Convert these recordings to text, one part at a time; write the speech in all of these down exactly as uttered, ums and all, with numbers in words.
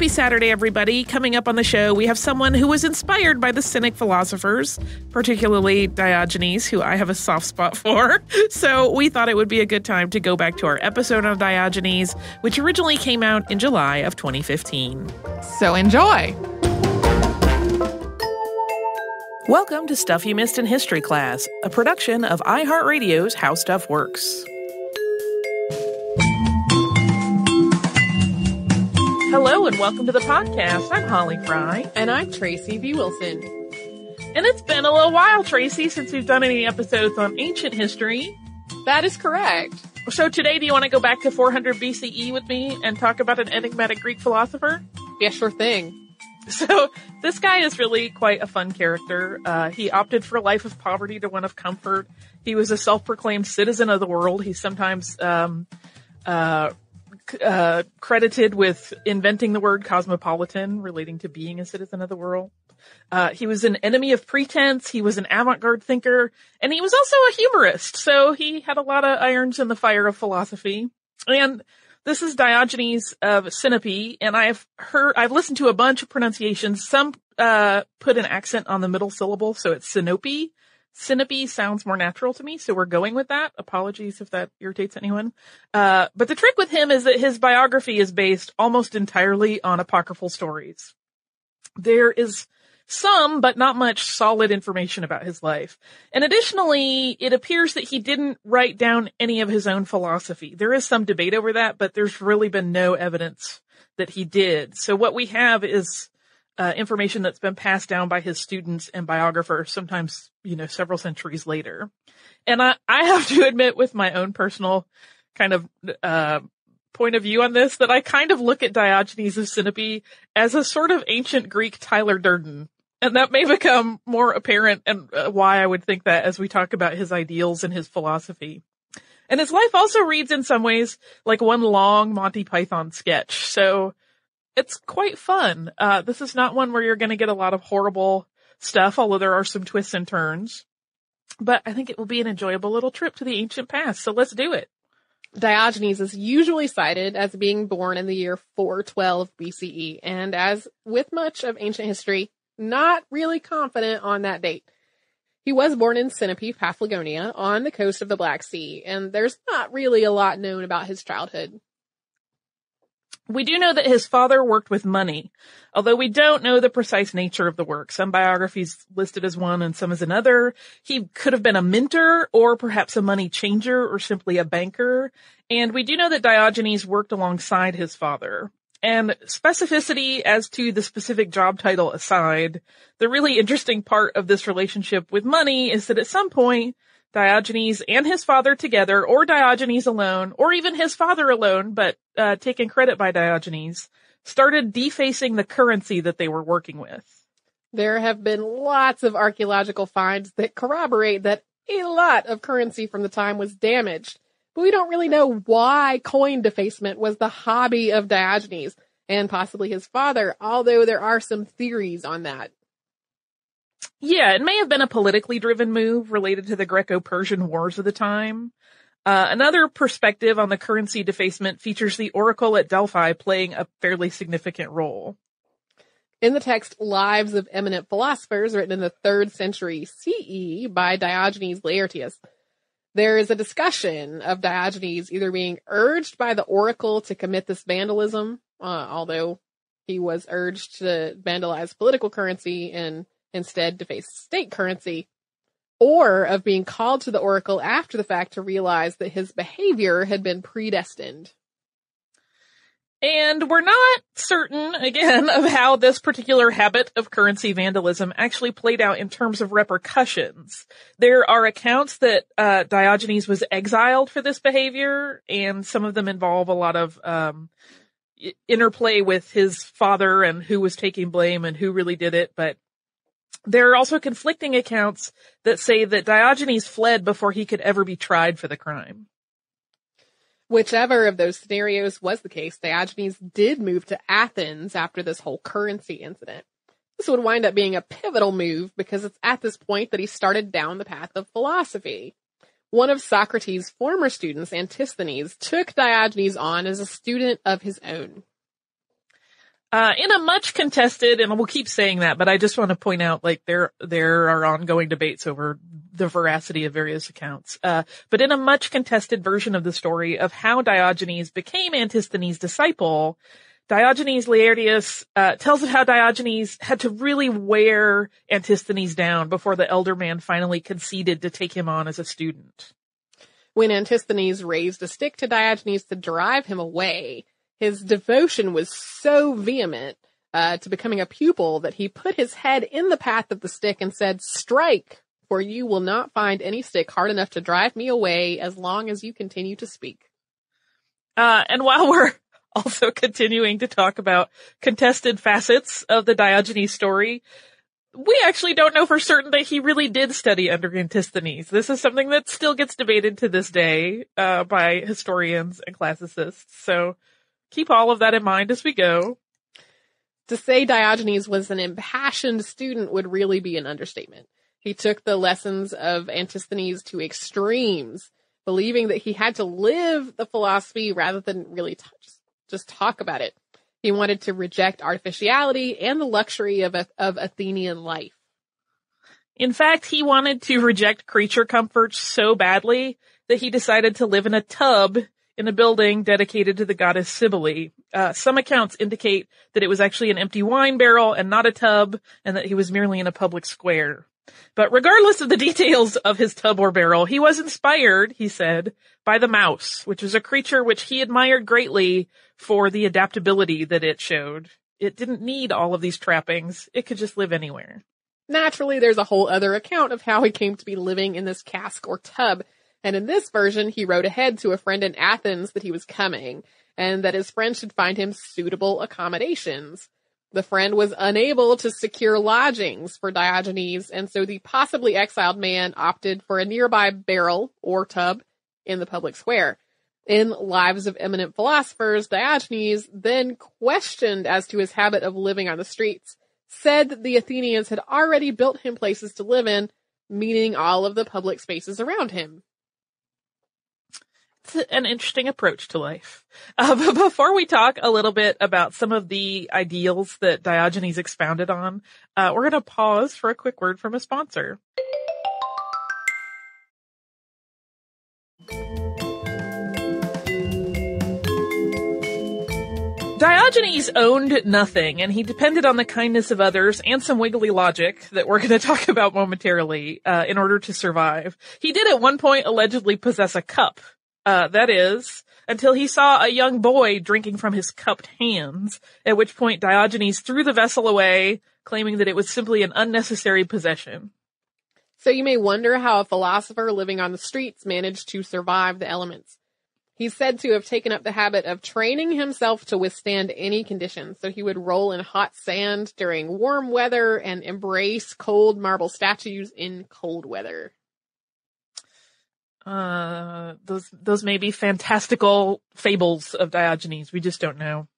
Happy Saturday, everybody. Coming up on the show, we have someone who was inspired by the Cynic philosophers, particularly Diogenes, who I have a soft spot for. So we thought it would be a good time to go back to our episode on Diogenes, which originally came out in July of twenty fifteen. So enjoy! Welcome to Stuff You Missed in History Class, a production of iHeartRadio's How Stuff Works. Hello and welcome to the podcast. I'm Holly Fry. And I'm Tracy B. Wilson. And it's been a little while, Tracy, since we've done any episodes on ancient history. That is correct. So today, do you want to go back to four hundred B C E with me and talk about an enigmatic Greek philosopher? Yeah, sure thing. So this guy is really quite a fun character. Uh, he opted for a life of poverty to one of comfort. He was a self-proclaimed citizen of the world. He sometimes... Um, uh, Uh, credited with inventing the word cosmopolitan, relating to being a citizen of the world. Uh, he was an enemy of pretense. He was an avant-garde thinker, and he was also a humorist. So he had a lot of irons in the fire of philosophy. And this is Diogenes of Sinope, and I've heard, I've listened to a bunch of pronunciations. Some uh, put an accent on the middle syllable, so it's Sinope. Sinope sounds more natural to me, so we're going with that. Apologies if that irritates anyone. Uh, but the trick with him is that his biography is based almost entirely on apocryphal stories. There is some, but not much, solid information about his life. And additionally, it appears that he didn't write down any of his own philosophy. There is some debate over that, but there's really been no evidence that he did. So what we have is Uh, information that's been passed down by his students and biographers, sometimes, you know, several centuries later. And I, I have to admit, with my own personal kind of uh, point of view on this, that I kind of look at Diogenes of Sinope as a sort of ancient Greek Tyler Durden. And that may become more apparent and uh, why I would think that as we talk about his ideals and his philosophy. And his life also reads in some ways like one long Monty Python sketch. So it's quite fun. Uh, this is not one where you're going to get a lot of horrible stuff, although there are some twists and turns. But I think it will be an enjoyable little trip to the ancient past, so let's do it. Diogenes is usually cited as being born in the year four twelve B C E, and as with much of ancient history, not really confident on that date. He was born in Sinope, Paphlagonia, on the coast of the Black Sea, and there's not really a lot known about his childhood. We do know that his father worked with money, although we don't know the precise nature of the work. Some biographies listed as one and some as another. He could have been a mentor or perhaps a money changer or simply a banker. And we do know that Diogenes worked alongside his father. And specificity as to the specific job title aside, the really interesting part of this relationship with money is that at some point, Diogenes and his father together, or Diogenes alone, or even his father alone, but uh, taken credit by Diogenes, started defacing the currency that they were working with. There have been lots of archaeological finds that corroborate that a lot of currency from the time was damaged, but we don't really know why coin defacement was the hobby of Diogenes, and possibly his father, although there are some theories on that. Yeah, it may have been a politically driven move related to the Greco-Persian Wars of the time. Uh, another perspective on the currency defacement features the oracle at Delphi playing a fairly significant role. In the text Lives of Eminent Philosophers, written in the third century C E by Diogenes Laertius, there is a discussion of Diogenes either being urged by the oracle to commit this vandalism, uh, although he was urged to vandalize political currency and instead deface state currency, or of being called to the oracle after the fact to realize that his behavior had been predestined. And we're not certain, again, of how this particular habit of currency vandalism actually played out in terms of repercussions. There are accounts that uh, Diogenes was exiled for this behavior, and some of them involve a lot of um interplay with his father and who was taking blame and who really did it, but there are also conflicting accounts that say that Diogenes fled before he could ever be tried for the crime. Whichever of those scenarios was the case, Diogenes did move to Athens after this whole currency incident. This would wind up being a pivotal move because it's at this point that he started down the path of philosophy. One of Socrates' former students, Antisthenes, took Diogenes on as a student of his own. Uh, in a much contested, and we'll keep saying that, but I just want to point out, like, there, there are ongoing debates over the veracity of various accounts. Uh, but in a much contested version of the story of how Diogenes became Antisthenes' disciple, Diogenes Laertius, uh, tells of how Diogenes had to really wear Antisthenes down before the elder man finally conceded to take him on as a student. When Antisthenes raised a stick to Diogenes to drive him away, his devotion was so vehement uh, to becoming a pupil that he put his head in the path of the stick and said, "Strike, for you will not find any stick hard enough to drive me away as long as you continue to speak." Uh, and while we're also continuing to talk about contested facets of the Diogenes story, we actually don't know for certain that he really did study under Antisthenes. This is something that still gets debated to this day uh, by historians and classicists. So keep all of that in mind as we go. To say Diogenes was an impassioned student would really be an understatement. He took the lessons of Antisthenes to extremes, believing that he had to live the philosophy rather than really t- just talk about it. He wanted to reject artificiality and the luxury of, of Athenian life. In fact, he wanted to reject creature comforts so badly that he decided to live in a tub in a building dedicated to the goddess Sibylle. Uh, some accounts indicate that it was actually an empty wine barrel and not a tub, and that he was merely in a public square. But regardless of the details of his tub or barrel, he was inspired, he said, by the mouse, which was a creature which he admired greatly for the adaptability that it showed. It didn't need all of these trappings. It could just live anywhere. Naturally, there's a whole other account of how he came to be living in this cask or tub. And in this version, he wrote ahead to a friend in Athens that he was coming and that his friend should find him suitable accommodations. The friend was unable to secure lodgings for Diogenes, and so the possibly exiled man opted for a nearby barrel or tub in the public square. In Lives of Eminent Philosophers, Diogenes, then questioned as to his habit of living on the streets, said that the Athenians had already built him places to live in, meaning all of the public spaces around him. An interesting approach to life. Uh, but before we talk a little bit about some of the ideals that Diogenes expounded on, uh, we're going to pause for a quick word from a sponsor. Diogenes owned nothing, and he depended on the kindness of others and some wiggly logic that we're going to talk about momentarily uh, in order to survive. He did at one point allegedly possess a cup. Uh, that is, until he saw a young boy drinking from his cupped hands, at which point Diogenes threw the vessel away, claiming that it was simply an unnecessary possession. So you may wonder how a philosopher living on the streets managed to survive the elements. He's said to have taken up the habit of training himself to withstand any conditions, so he would roll in hot sand during warm weather and embrace cold marble statues in cold weather. Uh, those, those may be fantastical fables of Diogenes. We just don't know.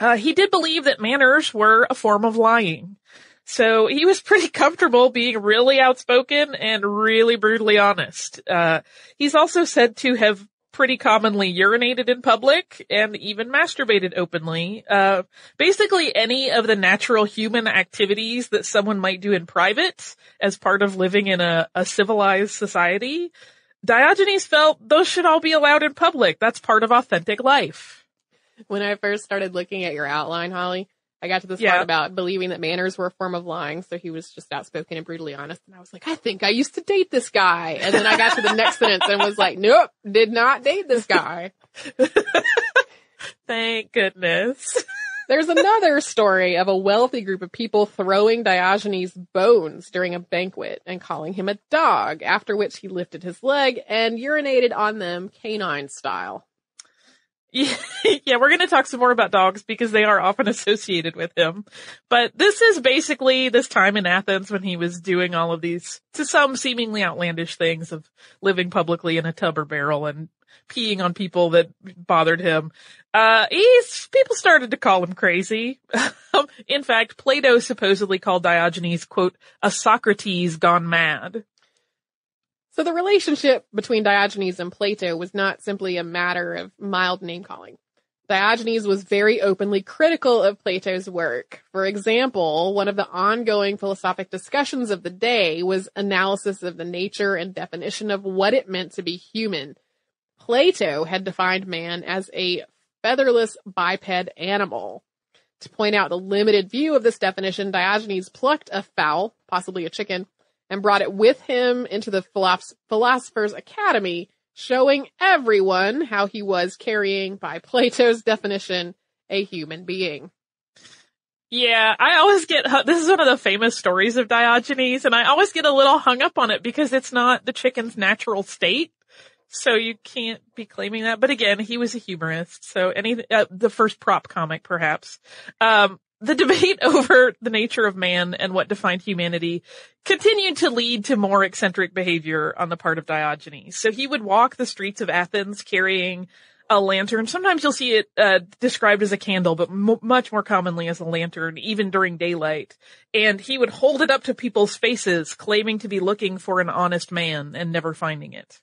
Uh, he did believe that manners were a form of lying. So he was pretty comfortable being really outspoken and really brutally honest. Uh, he's also said to have pretty commonly urinated in public and even masturbated openly. Uh, basically any of the natural human activities that someone might do in private as part of living in a, a civilized society, Diogenes felt those should all be allowed in public. That's part of authentic life. When I first started looking at your outline, Holly, I got to this yeah. part about believing that manners were a form of lying. So he was just outspoken and brutally honest. And I was like, I think I used to date this guy. And then I got to the next sentence and was like, nope, did not date this guy. Thank goodness. There's another story of a wealthy group of people throwing Diogenes bones during a banquet and calling him a dog, after which he lifted his leg and urinated on them canine style. Yeah, yeah, we're going to talk some more about dogs because they are often associated with him. But this is basically this time in Athens when he was doing all of these, to some seemingly outlandish things of living publicly in a tub or barrel and peeing on people that bothered him. Uh, he's, people started to call him crazy. In fact, Plato supposedly called Diogenes, quote, a Socrates gone mad. So the relationship between Diogenes and Plato was not simply a matter of mild name calling. Diogenes was very openly critical of Plato's work. For example, one of the ongoing philosophic discussions of the day was analysis of the nature and definition of what it meant to be human. Plato had defined man as a featherless biped animal. To point out the limited view of this definition, Diogenes plucked a fowl, possibly a chicken, and brought it with him into the philosopher's academy, showing everyone how he was carrying, by Plato's definition, a human being. Yeah, I always get, this is one of the famous stories of Diogenes, and I always get a little hung up on it because it's not the chicken's natural state, so you can't be claiming that. But again, he was a humorist, so any, uh, the first prop comic, perhaps. Um, The debate over the nature of man and what defined humanity continued to lead to more eccentric behavior on the part of Diogenes. So he would walk the streets of Athens carrying a lantern. Sometimes you'll see it uh, described as a candle, but m- much more commonly as a lantern, even during daylight. And he would hold it up to people's faces, claiming to be looking for an honest man and never finding it.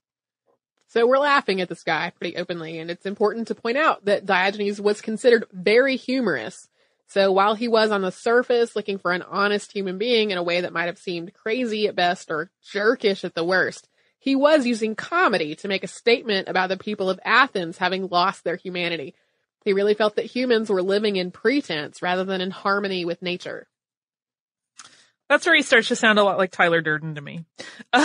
So we're laughing at this guy pretty openly, and it's important to point out that Diogenes was considered very humorous. So while he was on the surface looking for an honest human being in a way that might have seemed crazy at best or jerkish at the worst, he was using comedy to make a statement about the people of Athens having lost their humanity. He really felt that humans were living in pretense rather than in harmony with nature. That's where he starts to sound a lot like Tyler Durden to me. Um,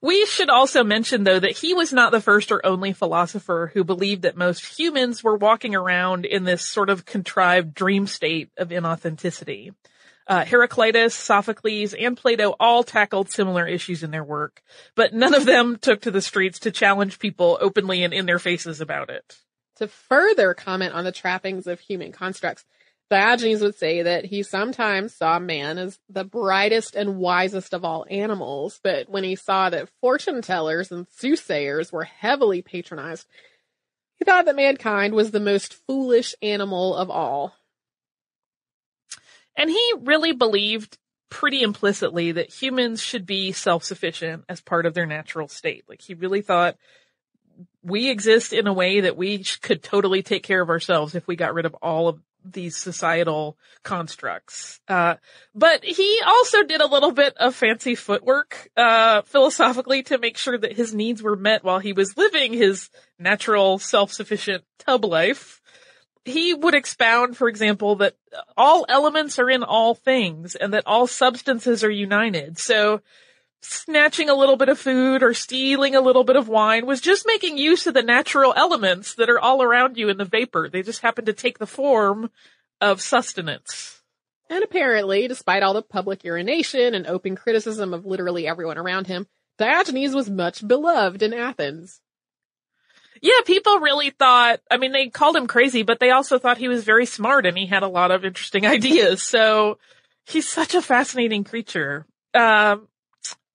we should also mention, though, that he was not the first or only philosopher who believed that most humans were walking around in this sort of contrived dream state of inauthenticity. Uh, Heraclitus, Sophocles, and Plato all tackled similar issues in their work, but none of them took to the streets to challenge people openly and in their faces about it. To further comment on the trappings of human constructs, Diogenes would say that he sometimes saw man as the brightest and wisest of all animals, but when he saw that fortune tellers and soothsayers were heavily patronized, he thought that mankind was the most foolish animal of all. And he really believed pretty implicitly that humans should be self-sufficient as part of their natural state. Like, he really thought we exist in a way that we could totally take care of ourselves if we got rid of all of these societal constructs. Uh, but he also did a little bit of fancy footwork, uh, philosophically to make sure that his needs were met while he was living his natural, self-sufficient tub life. He would expound, for example, that all elements are in all things and that all substances are united. So snatching a little bit of food or stealing a little bit of wine was just making use of the natural elements that are all around you in the vapor. They just happen to take the form of sustenance. And apparently, despite all the public urination and open criticism of literally everyone around him, Diogenes was much beloved in Athens. Yeah, people really thought, I mean, they called him crazy, but they also thought he was very smart and he had a lot of interesting ideas. So he's such a fascinating creature. Um,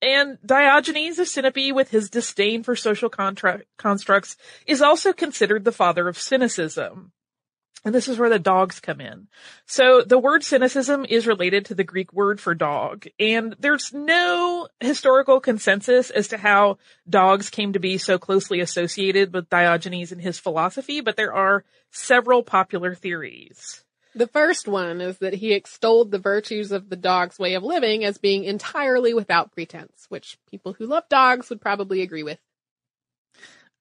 And Diogenes of Sinope, with his disdain for social contra- constructs, is also considered the father of cynicism. And this is where the dogs come in. So the word cynicism is related to the Greek word for dog. And there's no historical consensus as to how dogs came to be so closely associated with Diogenes and his philosophy, but there are several popular theories. The first one is that he extolled the virtues of the dog's way of living as being entirely without pretense, which people who love dogs would probably agree with.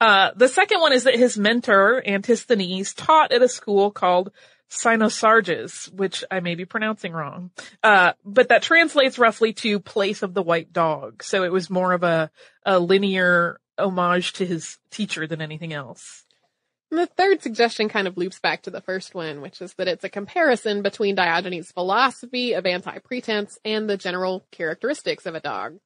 Uh, the second one is that his mentor, Antisthenes, taught at a school called Cynosarges, which I may be pronouncing wrong, uh, but that translates roughly to place of the white dog. So it was more of a, a linear homage to his teacher than anything else. The third suggestion kind of loops back to the first one, which is that it's a comparison between Diogenes' philosophy of anti-pretense and the general characteristics of a dog.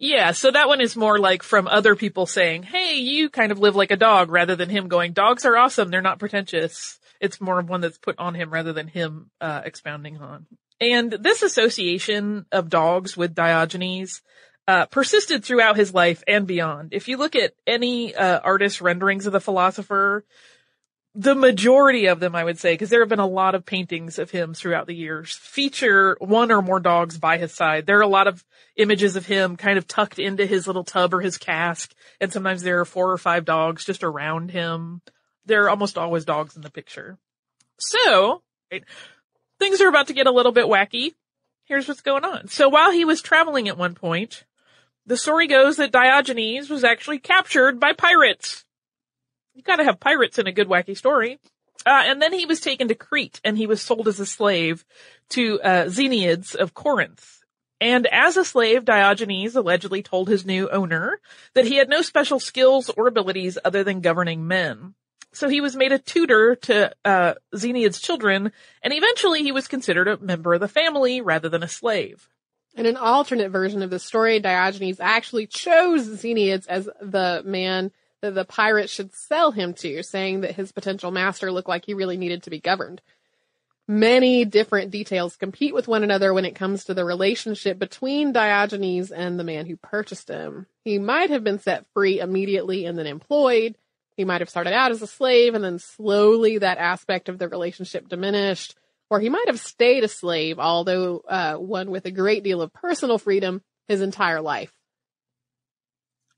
Yeah, so that one is more like from other people saying, hey, you kind of live like a dog, rather than him going, dogs are awesome, they're not pretentious. It's more of one that's put on him rather than him uh, expounding on. And this association of dogs with Diogenes Uh, persisted throughout his life and beyond. If you look at any uh, artist renderings of the philosopher, the majority of them, I would say, because there have been a lot of paintings of him throughout the years, feature one or more dogs by his side. There are a lot of images of him kind of tucked into his little tub or his cask, and sometimes there are four or five dogs just around him. there are almost always dogs in the picture. So, right, things are about to get a little bit wacky. Here's what's going on. So while he was traveling at one point, the story goes that Diogenes was actually captured by pirates. You gotta have pirates in a good wacky story. Uh, and then he was taken to Crete, and he was sold as a slave to uh, Xeniades of Corinth. And as a slave, Diogenes allegedly told his new owner that he had no special skills or abilities other than governing men. So he was made a tutor to uh Xeniades' children, and eventually he was considered a member of the family rather than a slave. In an alternate version of the story, Diogenes actually chose Xeniades as the man that the pirate should sell him to, saying that his potential master looked like he really needed to be governed. Many different details compete with one another when it comes to the relationship between Diogenes and the man who purchased him. He might have been set free immediately and then employed. He might have started out as a slave and then slowly that aspect of the relationship diminished. Or he might have stayed a slave, although uh, one with a great deal of personal freedom his entire life.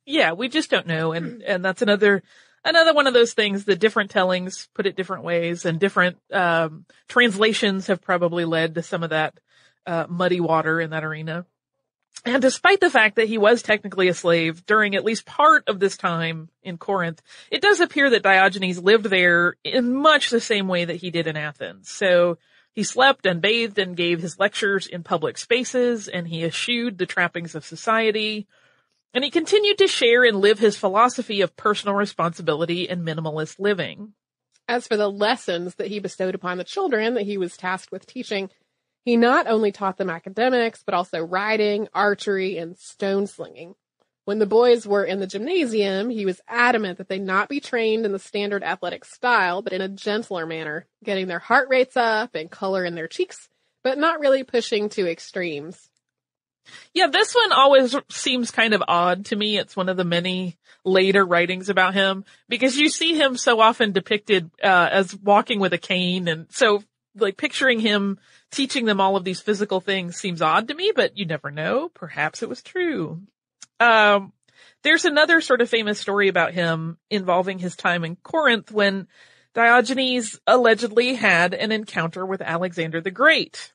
Yeah, we just don't know. And, and that's another... Another one of those things, the different tellings put it different ways, and different um translations have probably led to some of that uh muddy water in that arena. And despite the fact that he was technically a slave during at least part of this time in Corinth, it does appear that Diogenes lived there in much the same way that he did in Athens. So he slept and bathed and gave his lectures in public spaces, and he eschewed the trappings of society. And he continued to share and live his philosophy of personal responsibility and minimalist living. As for the lessons that he bestowed upon the children that he was tasked with teaching, he not only taught them academics, but also riding, archery, and stone slinging. When the boys were in the gymnasium, he was adamant that they not be trained in the standard athletic style, but in a gentler manner, getting their heart rates up and color in their cheeks, but not really pushing to extremes. Yeah, this one always seems kind of odd to me. It's one of the many later writings about him, because you see him so often depicted uh, as walking with a cane. And so, like, picturing him teaching them all of these physical things seems odd to me, but you never know. Perhaps it was true. Um, there's another sort of famous story about him involving his time in Corinth when Diogenes allegedly had an encounter with Alexander the Great.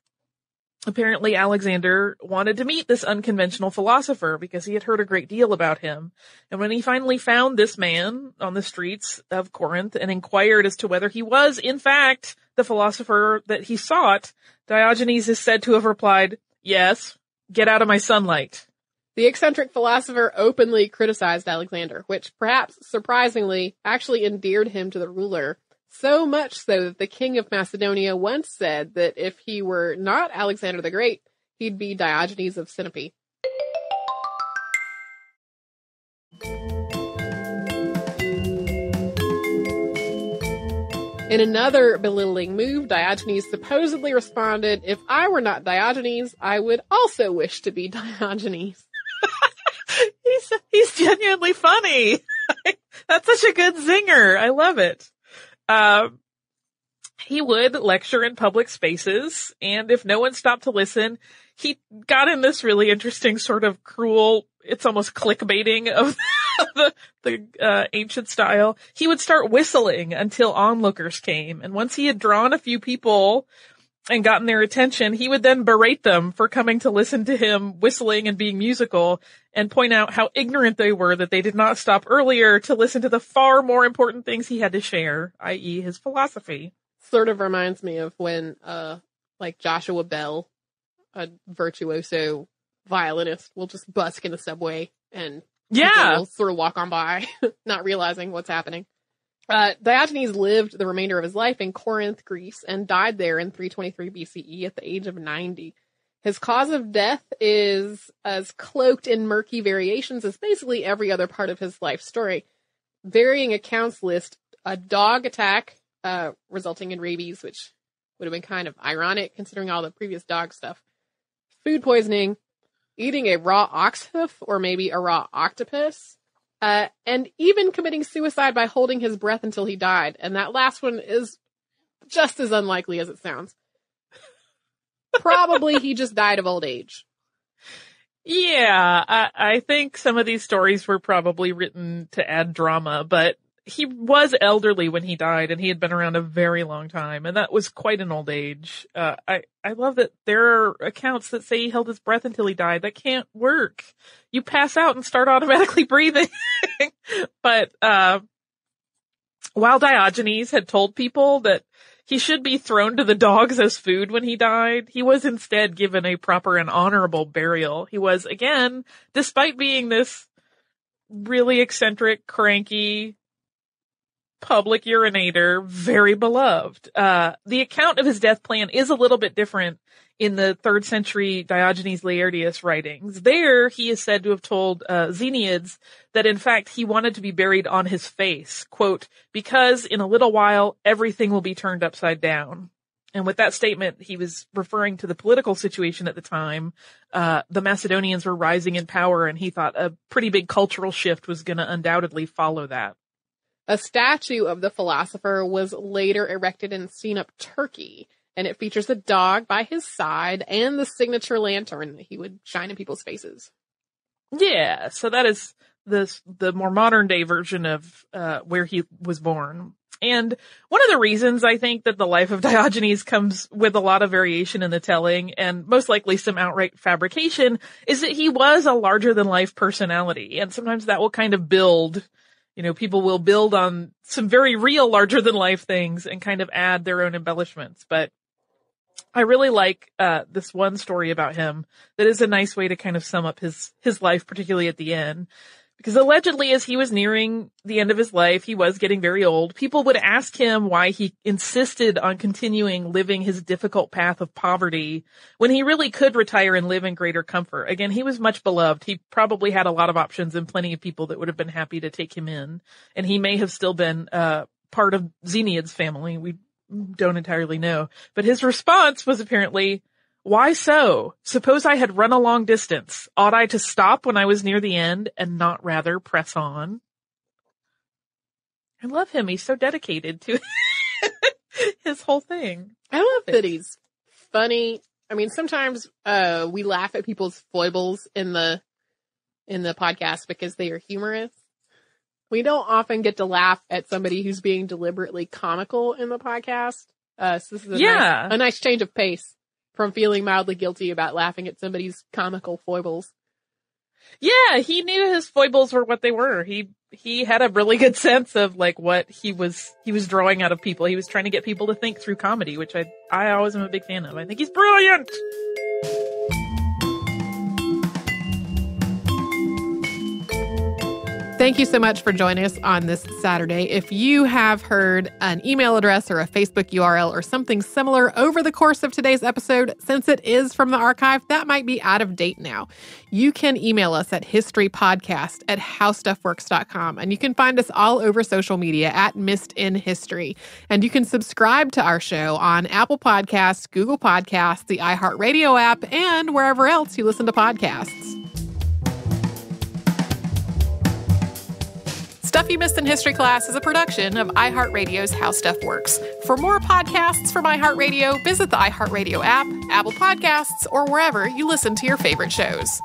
Apparently, Alexander wanted to meet this unconventional philosopher because he had heard a great deal about him. And when he finally found this man on the streets of Corinth and inquired as to whether he was, in fact, the philosopher that he sought, Diogenes is said to have replied, "Yes, get out of my sunlight." The eccentric philosopher openly criticized Alexander, which, perhaps surprisingly, actually endeared him to the ruler. So much so that the king of Macedonia once said that if he were not Alexander the Great, he'd be Diogenes of Sinope. In another belittling move, Diogenes supposedly responded, "If I were not Diogenes, I would also wish to be Diogenes." he's, he's genuinely funny. That's such a good zinger. I love it. Uh, he would lecture in public spaces, and if no one stopped to listen, he got in this really interesting sort of cruel, it's almost clickbaiting of the, the uh, ancient style. He would start whistling until onlookers came, and once he had drawn a few people and gotten their attention, he would then berate them for coming to listen to him whistling and being musical, and point out how ignorant they were that they did not stop earlier to listen to the far more important things he had to share, that is his philosophy. Sort of reminds me of when, uh, like Joshua Bell, a virtuoso violinist, will just busk in the subway and yeah, sort of walk on by, not realizing what's happening. Uh, Diogenes lived the remainder of his life in Corinth, Greece, and died there in three twenty-three B C E at the age of ninety. His cause of death is as cloaked in murky variations as basically every other part of his life story. Varying accounts list a dog attack, uh, resulting in rabies, which would have been kind of ironic considering all the previous dog stuff. Food poisoning, eating a raw ox hoof or maybe a raw octopus. Uh, and even committing suicide by holding his breath until he died. And that last one is just as unlikely as it sounds. Probably he just died of old age. Yeah, I, I think some of these stories were probably written to add drama, but he was elderly when he died, and he had been around a very long time, and that was quite an old age. Uh, I, I love that there are accounts that say he held his breath until he died. That can't work. You pass out and start automatically breathing. But uh, while Diogenes had told people that he should be thrown to the dogs as food when he died, he was instead given a proper and honorable burial. He was, again, despite being this really eccentric, cranky, public urinator, very beloved. Uh, the account of his death plan is a little bit different in the third century Diogenes Laertius writings. There, he is said to have told uh, Xeniades that, in fact, he wanted to be buried on his face, quote, because in a little while, everything will be turned upside down. And with that statement, he was referring to the political situation at the time. Uh, the Macedonians were rising in power, and he thought a pretty big cultural shift was going to undoubtedly follow that. A statue of the philosopher was later erected in Sinope, Turkey, and it features a dog by his side and the signature lantern that he would shine in people's faces. Yeah, so that is the, the more modern-day version of uh where he was born. And one of the reasons I think that the life of Diogenes comes with a lot of variation in the telling, and most likely some outright fabrication, is that he was a larger-than-life personality, and sometimes that will kind of build... You know, people will build on some very real larger-than-life things and kind of add their own embellishments. But I really like uh this one story about him that is a nice way to kind of sum up his, his life, particularly at the end. Because allegedly, as he was nearing the end of his life, he was getting very old. People would ask him why he insisted on continuing living his difficult path of poverty when he really could retire and live in greater comfort. Again, he was much beloved. He probably had a lot of options and plenty of people that would have been happy to take him in. And he may have still been uh part of Xeniad's family. We don't entirely know. But his response was apparently, why so? Suppose I had run a long distance. Ought I to stop when I was near the end and not rather press on? I love him. He's so dedicated to his whole thing. I love that he's funny. I mean, sometimes uh we laugh at people's foibles in the in the podcast because they are humorous. We don't often get to laugh at somebody who's being deliberately comical in the podcast. Uh so this is a, yeah. nice, a nice change of pace from feeling mildly guilty about laughing at somebody's comical foibles. Yeah, he knew his foibles were what they were. He he had a really good sense of like what he was he was drawing out of people. He was trying to get people to think through comedy, which I I always am a big fan of. I think he's brilliant. Thank you so much for joining us on this Saturday. If you have heard an email address or a Facebook U R L or something similar over the course of today's episode, since it is from the archive, that might be out of date now. You can email us at historypodcast at howstuffworks dot com, and you can find us all over social media at Missed in History. And you can subscribe to our show on Apple Podcasts, Google Podcasts, the iHeartRadio app, and wherever else you listen to podcasts. Stuff You Missed in History Class is a production of iHeartRadio's How Stuff Works. For more podcasts from iHeartRadio, visit the iHeartRadio app, Apple Podcasts, or wherever you listen to your favorite shows.